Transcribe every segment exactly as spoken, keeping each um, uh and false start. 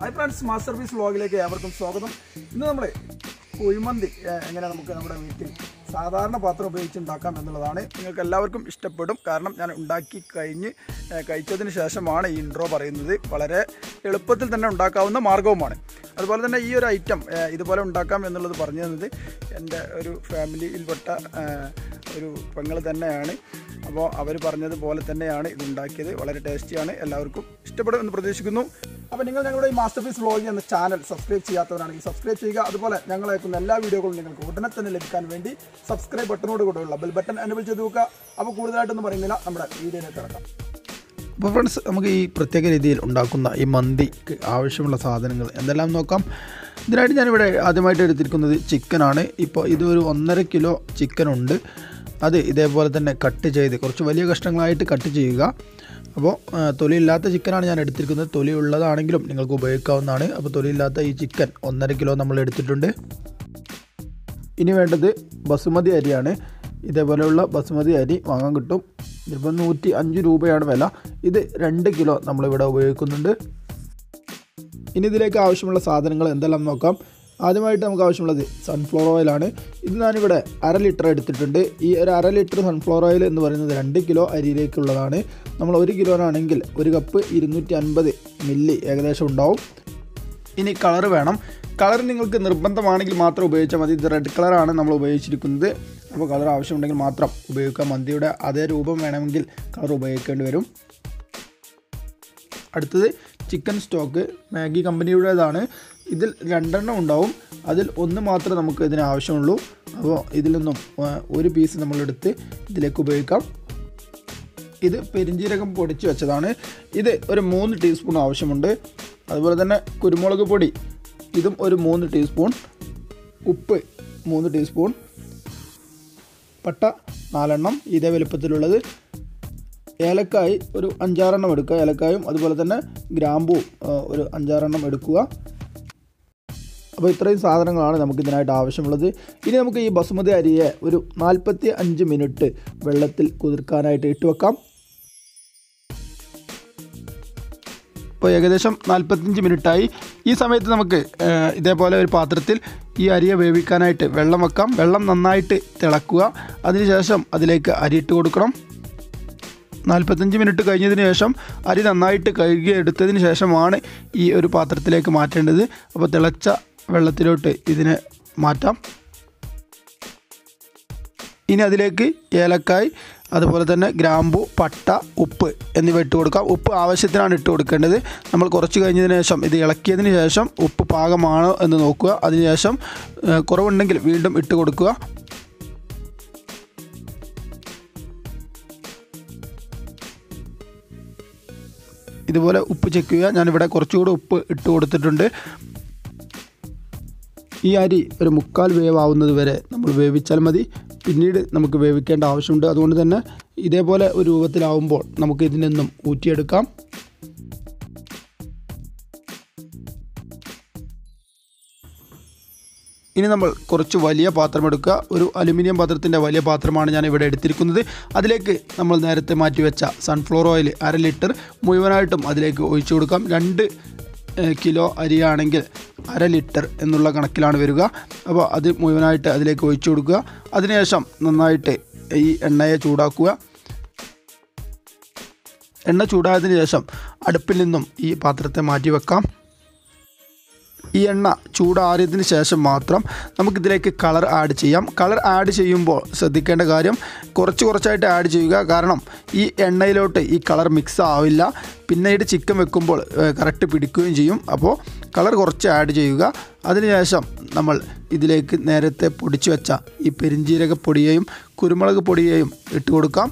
Hi friends, MasterPiece Vlog. Welcome to our കോഴിമന്തി എങ്ങനെ നമുക്ക് നമ്മുടെ വീട്ടിൽ സാധാരണ പാത്രം ഉപയോഗിച്ച് ഉണ്ടാക്കാം എന്നുള്ളതാണ്. നിങ്ങൾക്ക് എല്ലാവർക്കും ഇഷ്ടപ്പെടും. കാരണം ഞാൻ ഉണ്ടാക്കി കഴിഞ്ഞ് കഴിച്ചതിന് ശേഷമാണ് ഈ ഇൻട്രോ പറയുന്നത്. വളരെ എളുപ്പത്തിൽ തന്നെ ഉണ്ടാക്കാവുന്ന മാർഗ്ഗവുമാണ്. അതുപോലെ തന്നെ ഈ ഒരു ഐറ്റം ഇതുപോലെ ഉണ്ടാക്കാം എന്നുള്ളത് പറഞ്ഞു തന്നത് എൻ്റെ ഒരു ഫാമിലിയിൽപ്പെട്ട ഒരു പെങ്ങൾ തന്നെയാണ്. അപ്പോൾ അവർ പറഞ്ഞതുപോലെ തന്നെയാണ് ഇത് ഉണ്ടാക്കിയത്. വളരെ ടേസ്റ്റിയാണ്. എല്ലാവർക്കും ഇഷ്ടപ്പെടും എന്ന് പ്രതീക്ഷിക്കുന്നു. അപ്പോൾ നിങ്ങൾ ഞങ്ങളുടെ ഈ മാസ്റ്റർപീസ് വ്ലോഗ് എന്ന ചാനൽ സബ്സ്ക്രൈബ് ചെയ്യാത്തവരാണെങ്കിൽ സബ്സ്ക്രൈബ് ചെയ്യുക. അതുപോലെ ഞങ്ങൾ അയക്കുന്ന എല്ലാ വീഡിയോകളും നിങ്ങൾക്ക് ഉടനെ തന്നെ ലഭിക്കാൻ വേണ്ടി സബ്സ്ക്രൈബ് ബട്ടനോട് കൂടെയുള്ള ബെൽ ബട്ടൺ എനേബിൾ ചെയ്ത് നോക്കുക. അപ്പോൾ കൂടുതലായിട്ടൊന്നും പറയുന്നില്ല, നമ്മുടെ വീഡിയോയിലേക്ക് കിടക്കാം. അപ്പോൾ ഫ്രണ്ട്സ്, നമുക്ക് ഈ പ്രത്യേക രീതിയിൽ ഉണ്ടാക്കുന്ന ഈ മന്തിക്ക് ആവശ്യമുള്ള സാധനങ്ങൾ എന്തെല്ലാം നോക്കാം. ഇതിനായിട്ട് ഞാനിവിടെ ആദ്യമായിട്ട് എടുത്തിരിക്കുന്നത് ചിക്കനാണ്. ഇപ്പോൾ ഇതൊരു ഒന്നര കിലോ ചിക്കനുണ്ട്. അത് ഇതേപോലെ തന്നെ കട്ട് ചെയ്ത് കുറച്ച് വലിയ കഷ്ണങ്ങളായിട്ട് കട്ട് ചെയ്യുക. അപ്പോൾ തൊലിയില്ലാത്ത ചിക്കനാണ് ഞാൻ എടുത്തിരിക്കുന്നത്. തൊലി ഉള്ളതാണെങ്കിലും നിങ്ങൾക്ക് ഉപയോഗിക്കാവുന്നതാണ്. അപ്പോൾ തൊലിയില്ലാത്ത ഈ ചിക്കൻ ഒന്നര കിലോ നമ്മൾ എടുത്തിട്ടുണ്ട്. ഇനി വേണ്ടത് ബസുമതി അരിയാണ്. ഇതേപോലെയുള്ള ബസുമതി അരി വാങ്ങാൻ കിട്ടും. ഇതിപ്പോൾ നൂറ്റി അഞ്ച് രൂപയാണ് വില. ഇത് രണ്ട് കിലോ നമ്മളിവിടെ ഉപയോഗിക്കുന്നുണ്ട്. ഇനി ഇതിലേക്ക് ആവശ്യമുള്ള സാധനങ്ങൾ എന്തെല്ലാം നോക്കാം. ആദ്യമായിട്ട് നമുക്ക് ആവശ്യമുള്ളത് സൺഫ്ലവർ ഓയിലാണ്. ഇത് ഞാനിവിടെ അര ലിറ്റർ എടുത്തിട്ടുണ്ട്. ഈ ഒരു അര ലിറ്റർ സൺഫ്ലവർ ഓയിൽ എന്ന് പറയുന്നത് രണ്ട് കിലോ അരിയിലേക്കുള്ളതാണ്. നമ്മൾ ഒരു കിലോനാണെങ്കിൽ ഒരു കപ്പ് ഇരുന്നൂറ്റി അൻപത് മില്ലി ഏകദേശം ഉണ്ടാവും. ഇനി കളർ വേണം. കളർ നിങ്ങൾക്ക് നിർബന്ധമാണെങ്കിൽ മാത്രം ഉപയോഗിച്ചാൽ മതി. ഇത് റെഡ് കളറാണ് നമ്മൾ ഉപയോഗിച്ചിരിക്കുന്നത്. അപ്പോൾ കളർ ആവശ്യമുണ്ടെങ്കിൽ മാത്രം ഉപയോഗിക്കാം. മന്തിയുടെ അതേ രൂപം വേണമെങ്കിൽ കളർ ഉപയോഗിക്കേണ്ടി വരും. അടുത്തത് ചിക്കൻ സ്റ്റോക്ക് മാഗി കമ്പനിയുടേതാണ്. ഇതിൽ രണ്ടെണ്ണം ഉണ്ടാവും. അതിൽ ഒന്ന് മാത്രമേ നമുക്ക് ഇതിന് ആവശ്യമുള്ളൂ. അപ്പോൾ ഇതിൽ നിന്നും ഒരു പീസ് നമ്മളെടുത്ത് ഇതിലേക്ക് ഉപയോഗിക്കാം. ഇത് പെരിഞ്ചീരകം പൊടിച്ച് വെച്ചതാണ്. ഇത് ഒരു മൂന്ന് ടീസ്പൂൺ ആവശ്യമുണ്ട്. അതുപോലെ തന്നെ കുരുമുളക് പൊടി ഇതും ഒരു മൂന്ന് ടീസ്പൂൺ, ഉപ്പ് മൂന്ന് ടീസ്പൂൺ, പട്ട നാലെണ്ണം ഇതേ വലുപ്പത്തിലുള്ളത്, ഏലക്കായി ഒരു അഞ്ചാറെണ്ണം എടുക്കുക. ഏലക്കായും അതുപോലെ തന്നെ ഗ്രാമ്പൂവും ഒരു അഞ്ചാറെണ്ണം എടുക്കുക. അപ്പോൾ ഇത്രയും സാധനങ്ങളാണ് നമുക്കിതിനായിട്ട് ആവശ്യമുള്ളത്. ഇനി നമുക്ക് ഈ ബസുമതി അരിയെ ഒരു നാൽപ്പത്തി അഞ്ച് മിനിറ്റ് വെള്ളത്തിൽ കുതിർക്കാനായിട്ട് ഇട്ട് വെക്കാം. ഇപ്പോൾ ഏകദേശം നാൽപ്പത്തഞ്ച് മിനിറ്റായി. ഈ സമയത്ത് നമുക്ക് ഇതേപോലെ ഒരു പാത്രത്തിൽ ഈ അരിയെ വേവിക്കാനായിട്ട് വെള്ളം വെക്കാം. വെള്ളം നന്നായിട്ട് തിളക്കുക. അതിനുശേഷം അതിലേക്ക് അരി ഇട്ട് കൊടുക്കണം. നാൽപ്പത്തഞ്ച് മിനിറ്റ് കഴിഞ്ഞതിന് ശേഷം അരി നന്നായിട്ട് കഴുകി എടുത്തതിന് ശേഷമാണ് ഈ ഒരു പാത്രത്തിലേക്ക് മാറ്റേണ്ടത്. അപ്പോൾ തിളച്ച വെള്ളത്തിലോട്ട് ഇതിനെ മാറ്റാം. ഇനി അതിലേക്ക് ഏലക്കായ്, അതുപോലെ തന്നെ ഗ്രാമ്പു, പട്ട, ഉപ്പ് എന്നിവ ഇട്ട് കൊടുക്കാം. ഉപ്പ് ആവശ്യത്തിനാണ് ഇട്ട് കൊടുക്കേണ്ടത്. നമ്മൾ കുറച്ച് കഴിഞ്ഞതിന് ശേഷം ഇത് ഇളക്കിയതിന് ശേഷം ഉപ്പ് പാകമാണോ എന്ന് നോക്കുക. അതിനുശേഷം കുറവുണ്ടെങ്കിൽ വീണ്ടും ഇട്ട് കൊടുക്കുക. ഇതുപോലെ ഉപ്പ് ചെക്ക് ചെയ്യുക. ഞാനിവിടെ കുറച്ചുകൂടെ ഉപ്പ് ഇട്ട് കൊടുത്തിട്ടുണ്ട്. ഈ അരി ഒരു മുക്കാൽ വേവാവുന്നത് വരെ നമ്മൾ വേവിച്ചാൽ മതി. പിന്നീട് നമുക്ക് വേവിക്കേണ്ട ആവശ്യമുണ്ട്. അതുകൊണ്ട് തന്നെ ഇതേപോലെ ഒരു രൂപത്തിലാവുമ്പോൾ നമുക്ക് ഇതിൽ നിന്നും ഊറ്റിയെടുക്കാം. ഇനി നമ്മൾ കുറച്ച് വലിയ പാത്രമെടുക്കുക. ഒരു അലുമിനിയം പാത്രത്തിൻ്റെ വലിയ പാത്രമാണ് ഞാൻ ഇവിടെ എടുത്തിരിക്കുന്നത്. അതിലേക്ക് നമ്മൾ നേരത്തെ മാറ്റിവെച്ച സൺഫ്ലവർ ഓയിൽ അര ലിറ്റർ മുഴുവനായിട്ടും അതിലേക്ക് ഒഴിച്ചു കൊടുക്കാം. രണ്ട് കിലോ അരിയാണെങ്കിൽ അര ലിറ്റർ എന്നുള്ള കണക്കിലാണ് വരിക. അപ്പോൾ അത് മുഴുവനായിട്ട് അതിലേക്ക് ഒഴിച്ചു കൊടുക്കുക. അതിനുശേഷം നന്നായിട്ട് ഈ എണ്ണയെ ചൂടാക്കുക. എണ്ണ ചൂടായതിനു ശേഷം അടുപ്പിൽ നിന്നും ഈ പാത്രത്തെ മാറ്റി വെക്കാം. ഈ എണ്ണ ചൂടാറിയതിന് ശേഷം മാത്രം നമുക്കിതിലേക്ക് കളർ ആഡ് ചെയ്യാം. കളർ ആഡ് ചെയ്യുമ്പോൾ ശ്രദ്ധിക്കേണ്ട കാര്യം കുറച്ച് കുറച്ചായിട്ട് ആഡ് ചെയ്യുക. കാരണം ഈ എണ്ണയിലോട്ട് ഈ കളർ മിക്സ് ആവില്ല. പിന്നീട് ചിക്കൻ വെക്കുമ്പോൾ കറക്റ്റ് പിടിക്കുകയും ചെയ്യും. അപ്പോൾ കളർ കുറച്ച് ആഡ് ചെയ്യുക. അതിനുശേഷം നമ്മൾ ഇതിലേക്ക് നേരത്തെ പൊടിച്ചു വെച്ച ഈ പെരിഞ്ചീരക പൊടിയെയും കുരുമുളക് പൊടിയെയും ഇട്ട് കൊടുക്കാം.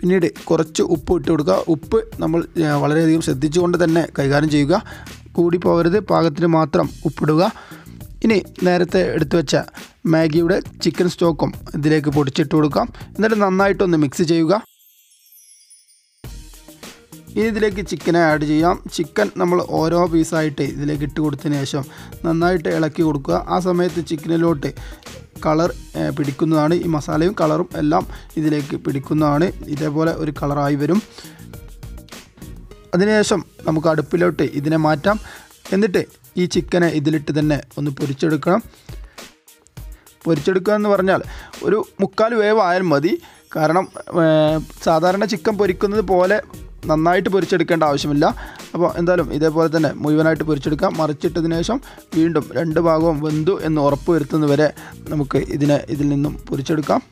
പിന്നീട് കുറച്ച് ഉപ്പ് ഇട്ട് കൊടുക്കുക. ഉപ്പ് നമ്മൾ വളരെയധികം ശ്രദ്ധിച്ചുകൊണ്ട് തന്നെ കൈകാര്യം ചെയ്യുക. കൂടിപ്പോവരുത്. പാകത്തിന് മാത്രം ഉപ്പിടുക. ഇനി നേരത്തെ എടുത്തു വെച്ച മാഗിയുടെ ചിക്കൻ സ്റ്റോക്കും ഇതിലേക്ക് പൊടിച്ചിട്ട് കൊടുക്കാം. എന്നിട്ട് നന്നായിട്ടൊന്ന് മിക്സ് ചെയ്യുക. ഇനി ഇതിലേക്ക് ചിക്കനെ ആഡ് ചെയ്യാം. ചിക്കൻ നമ്മൾ ഓരോ പീസായിട്ട് ഇതിലേക്ക് ഇട്ട് കൊടുത്തതിന് ശേഷം നന്നായിട്ട് ഇളക്കി കൊടുക്കുക. ആ സമയത്ത് ചിക്കനിലോട്ട് കളർ പിടിക്കുന്നതാണ്. ഈ മസാലയും കളറും എല്ലാം ഇതിലേക്ക് പിടിക്കുന്നതാണ്. ഇതേപോലെ ഒരു കളറായി വരും. അതിനുശേഷം നമുക്ക് അടുപ്പിലോട്ട് ഇതിനെ മാറ്റാം. എന്നിട്ട് ഈ ചിക്കനെ ഇതിലിട്ട് തന്നെ ഒന്ന് പൊരിച്ചെടുക്കണം. പൊരിച്ചെടുക്കുക എന്ന് പറഞ്ഞാൽ ഒരു മുക്കാൽ വേവ് ആയാൽ മതി. കാരണം സാധാരണ ചിക്കൻ പൊരിക്കുന്നത് പോലെ നന്നായിട്ട് പൊരിച്ചെടുക്കേണ്ട ആവശ്യമില്ല. അപ്പോൾ എന്തായാലും ഇതേപോലെ തന്നെ മുഴുവനായിട്ട് പൊരിച്ചെടുക്കാം. മറിച്ചിട്ടതിന് ശേഷം വീണ്ടും രണ്ട് ഭാഗവും വെന്തു എന്ന് ഉറപ്പ് വരുത്തുന്നവരെ നമുക്ക് ഇതിനെ ഇതിൽ നിന്നും പൊരിച്ചെടുക്കാം.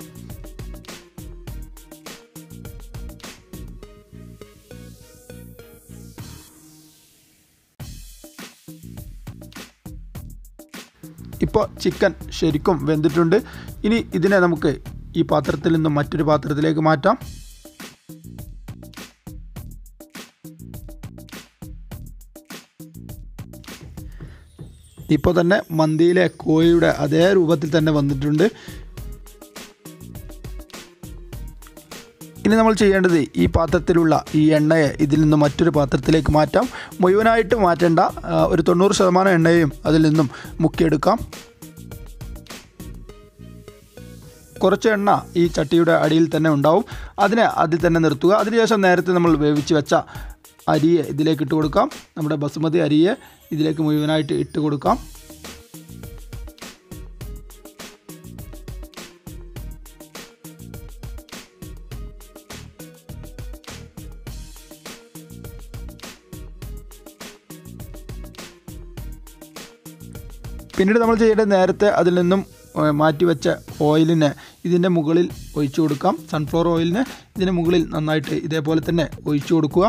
ഇപ്പോൾ ചിക്കൻ ശരിക്കും വെന്തിട്ടുണ്ട്. ഇനി ഇതിനെ നമുക്ക് ഈ പാത്രത്തിൽ നിന്നും മറ്റൊരു പാത്രത്തിലേക്ക് മാറ്റാം. ഇപ്പോൾ തന്നെ മന്തിയിലെ കോഴിയുടെ അതേ രൂപത്തിൽ തന്നെ വന്നിട്ടുണ്ട്. ഇനി നമ്മൾ ചെയ്യേണ്ടത് ഈ പാത്രത്തിലുള്ള ഈ എണ്ണയെ ഇതിൽ നിന്നും മറ്റൊരു പാത്രത്തിലേക്ക് മാറ്റാം. മുഴുവനായിട്ട് മാറ്റേണ്ട, ഒരു തൊണ്ണൂറ് ശതമാനം എണ്ണയും അതിൽ നിന്നും മുക്കിയെടുക്കാം. കുറച്ച് എണ്ണ ഈ ചട്ടിയുടെ അടിയിൽ തന്നെ ഉണ്ടാവും. അതിനെ അതിൽ തന്നെ നിർത്തുക. അതിനുശേഷം നേരത്തെ നമ്മൾ വേവിച്ച് വെച്ച അരിയെ ഇതിലേക്ക് ഇട്ട് കൊടുക്കാം. നമ്മുടെ ബസുമതി അരിയെ ഇതിലേക്ക് മുഴുവനായിട്ട് ഇട്ട് കൊടുക്കാം. പിന്നീട് നമ്മൾ ചെയ്യേണ്ടത് നേരത്തെ അതിൽ നിന്നും മാറ്റിവെച്ച ഓയിലിനെ ഇതിൻ്റെ മുകളിൽ ഒഴിച്ചു കൊടുക്കാം. സൺഫ്ലവർ ഓയിലിനെ ഇതിൻ്റെ മുകളിൽ നന്നായിട്ട് ഇതേപോലെ തന്നെ ഒഴിച്ചു കൊടുക്കുക.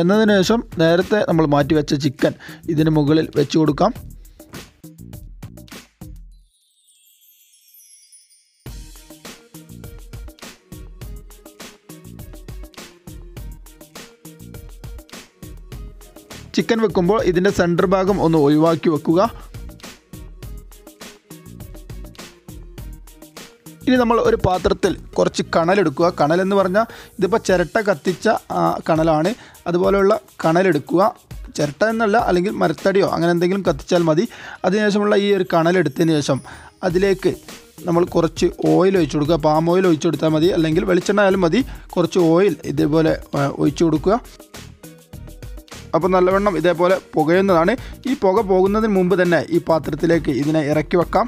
എന്നതിന് ശേഷം നേരത്തെ നമ്മൾ മാറ്റിവെച്ച ചിക്കൻ ഇതിന് മുകളിൽ വെച്ച് കൊടുക്കാം. ചിക്കൻ വെക്കുമ്പോൾ ഇതിൻ്റെ സെൻറ്റർ ഭാഗം ഒന്ന് ഒഴിവാക്കി വെക്കുക. ഇനി നമ്മൾ ഒരു പാത്രത്തിൽ കുറച്ച് കണലെടുക്കുക. കണലെന്ന് പറഞ്ഞാൽ ഇതിപ്പോൾ ചിരട്ട കത്തിച്ച കണലാണ്. അതുപോലെയുള്ള കണലെടുക്കുക. ചിരട്ട എന്നല്ല, അല്ലെങ്കിൽ മരത്തടിയോ അങ്ങനെ എന്തെങ്കിലും കത്തിച്ചാൽ മതി. അതിനുശേഷമുള്ള ഈ ഒരു കണലെടുത്തതിന് ശേഷം അതിലേക്ക് നമ്മൾ കുറച്ച് ഓയിൽ ഒഴിച്ചു കൊടുക്കുക. പാം ഓയിൽ ഒഴിച്ചു കൊടുത്താൽ മതി, അല്ലെങ്കിൽ വെളിച്ചെണ്ണ ആയാലും മതി. കുറച്ച് ഓയിൽ ഇതേപോലെ ഒഴിച്ചു കൊടുക്കുക. അപ്പോൾ നല്ലവണ്ണം ഇതേപോലെ പുകയുന്നതാണ്. ഈ പുക പോകുന്നതിന് മുമ്പ് തന്നെ ഈ പാത്രത്തിലേക്ക് ഇതിനെ ഇറക്കി വെക്കാം.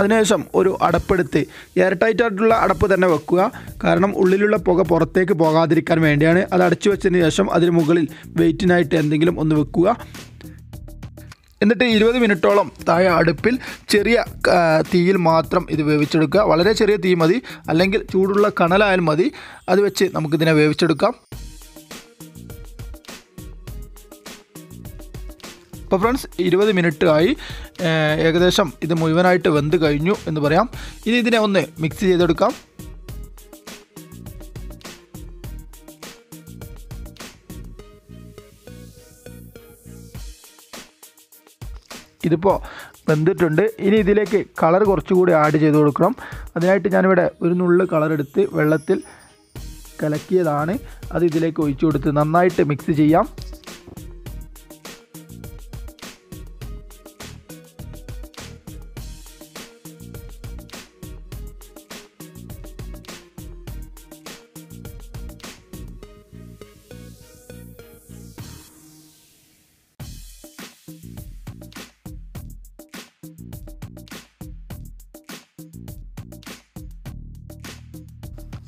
അതിനുശേഷം ഒരു അടപ്പെടുത്ത് എയർടൈറ്റായിട്ടുള്ള അടപ്പ് തന്നെ വെക്കുക. കാരണം ഉള്ളിലുള്ള പുക പുറത്തേക്ക് പോകാതിരിക്കാൻ വേണ്ടിയാണ്. അത് അടച്ചു വെച്ചതിന് ശേഷം അതിന് മുകളിൽ വെയിറ്റിനായിട്ട് എന്തെങ്കിലും ഒന്ന് വെക്കുക. എന്നിട്ട് ഇരുപത് മിനിറ്റോളം താഴെ അടുപ്പിൽ ചെറിയ തീയിൽ മാത്രം ഇത് വേവിച്ചെടുക്കുക. വളരെ ചെറിയ തീ മതി, അല്ലെങ്കിൽ ചൂടുള്ള കണലായാലും മതി. അത് വെച്ച് നമുക്കിതിനെ വേവിച്ചെടുക്കാം. അപ്പോൾ ഫ്രണ്ട്സ്, ഇരുപത് മിനിറ്റ് ആയി. ഏകദേശം ഇത് മുഴുവനായിട്ട് വെന്ത് കഴിഞ്ഞു എന്ന് പറയാം. ഇനി ഇതിനെ ഒന്ന് മിക്സ് ചെയ്തെടുക്കാം. ഇതിപ്പോൾ വെന്തിട്ടുണ്ട്. ഇനി ഇതിലേക്ക് കളർ കുറച്ചുകൂടി ആഡ് ചെയ്ത് കൊടുക്കണം. അതിനായിട്ട് ഞാനിവിടെ ഒരു നുള്ളു കളറെടുത്ത് വെള്ളത്തിൽ കലക്കിയതാണ്. അത് ഇതിലേക്ക് ഒഴിച്ചു കൊടുത്ത് നന്നായിട്ട് മിക്സ് ചെയ്യാം.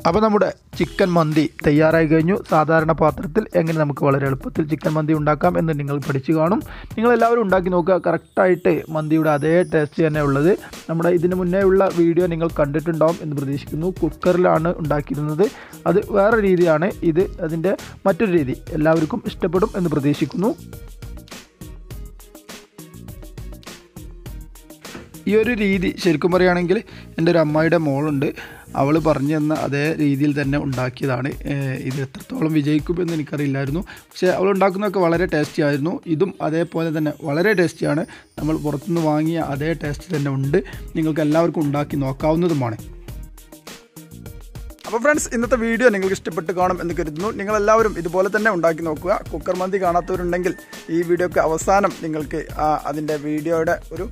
അപ്പോൾ നമ്മുടെ ചിക്കൻ മന്തി തയ്യാറായി കഴിഞ്ഞു. സാധാരണ പാത്രത്തിൽ എങ്ങനെ നമുക്ക് വളരെ എളുപ്പത്തിൽ ചിക്കൻ മന്തി ഉണ്ടാക്കാം എന്ന് നിങ്ങൾ പഠിച്ചു കാണും. നിങ്ങളെല്ലാവരും ഉണ്ടാക്കി നോക്കുക. കറക്റ്റായിട്ട് മന്തിയുടെ അതേ ടേസ്റ്റ് തന്നെ ഉള്ളത്. നമ്മുടെ ഇതിന് മുന്നേ ഉള്ള വീഡിയോ നിങ്ങൾ കണ്ടിട്ടുണ്ടാകും എന്ന് പ്രതീക്ഷിക്കുന്നു. കുക്കറിലാണ് ഉണ്ടാക്കിയിരുന്നത്. അത് വേറെ രീതിയാണ്. ഇത് അതിൻ്റെ മറ്റൊരു രീതി. എല്ലാവർക്കും ഇഷ്ടപ്പെടും എന്ന് പ്രതീക്ഷിക്കുന്നു. ഈ ഒരു രീതി ശരിക്കും പറയുകയാണെങ്കിൽ എൻ്റെ ഒരു അമ്മയുടെ മോളുണ്ട്. അവൾ പറഞ്ഞു തന്ന അതേ രീതിയിൽ തന്നെ ഉണ്ടാക്കിയതാണ്. ഇത് എത്രത്തോളം വിജയിക്കുമെന്ന് എനിക്കറിയില്ലായിരുന്നു. പക്ഷേ അവൾ ഉണ്ടാക്കുന്നതൊക്കെ വളരെ ടേസ്റ്റി ആയിരുന്നു. ഇതും അതേപോലെ തന്നെ വളരെ ടേസ്റ്റിയാണ്. നമ്മൾ പുറത്തുനിന്ന് വാങ്ങിയ അതേ ടേസ്റ്റ് തന്നെ ഉണ്ട്. നിങ്ങൾക്ക് എല്ലാവർക്കും ഉണ്ടാക്കി നോക്കാവുന്നതുമാണ്. അപ്പോൾ ഫ്രണ്ട്സ്, ഇന്നത്തെ വീഡിയോ നിങ്ങൾക്ക് ഇഷ്ടപ്പെട്ട് കാണും എന്ന് കരുതുന്നു. നിങ്ങളെല്ലാവരും ഇതുപോലെ തന്നെ ഉണ്ടാക്കി നോക്കുക. കുക്കർ മന്തി കാണാത്തവരുണ്ടെങ്കിൽ ഈ വീഡിയോക്ക് അവസാനം നിങ്ങൾക്ക് അതിൻ്റെ വീഡിയോയുടെ ഒരു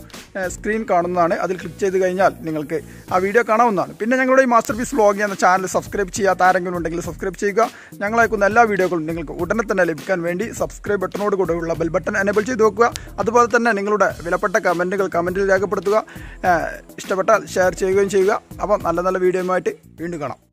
സ്ക്രീൻ കാണുന്നതാണ്. അതിൽ ക്ലിക്ക് ചെയ്ത് കഴിഞ്ഞാൽ നിങ്ങൾക്ക് ആ വീഡിയോ കാണാവുന്നതാണ്. പിന്നെ ഞങ്ങളുടെ ഈ മാസ്റ്റർ പീസ് വ്ലോഗ് എന്ന ചാനൽ സബ്സ്ക്രൈബ് ചെയ്യാത്ത ആരെങ്കിലും ഉണ്ടെങ്കിൽ സബ്സ്ക്രൈബ് ചെയ്യുക. ഞങ്ങളയക്കുന്ന എല്ലാ വീഡിയോകളും നിങ്ങൾക്ക് ഉടനെ തന്നെ ലഭിക്കാൻ വേണ്ടി സബ്സ്ക്രൈബ് ബട്ടനോട് കൂടെയുള്ള ബെൽ ബട്ടൺ എനേബിൾ ചെയ്ത് വെക്കുക. അതുപോലെ തന്നെ നിങ്ങളുടെ വിലപ്പെട്ട കമൻറ്റുകൾ കമൻറ്റിൽ രേഖപ്പെടുത്തുക. ഇഷ്ടപ്പെട്ടാൽ ഷെയർ ചെയ്യുകയും ചെയ്യുക. അപ്പം നല്ല നല്ല വീഡിയോയുമായിട്ട് വീണ്ടും കാണാം.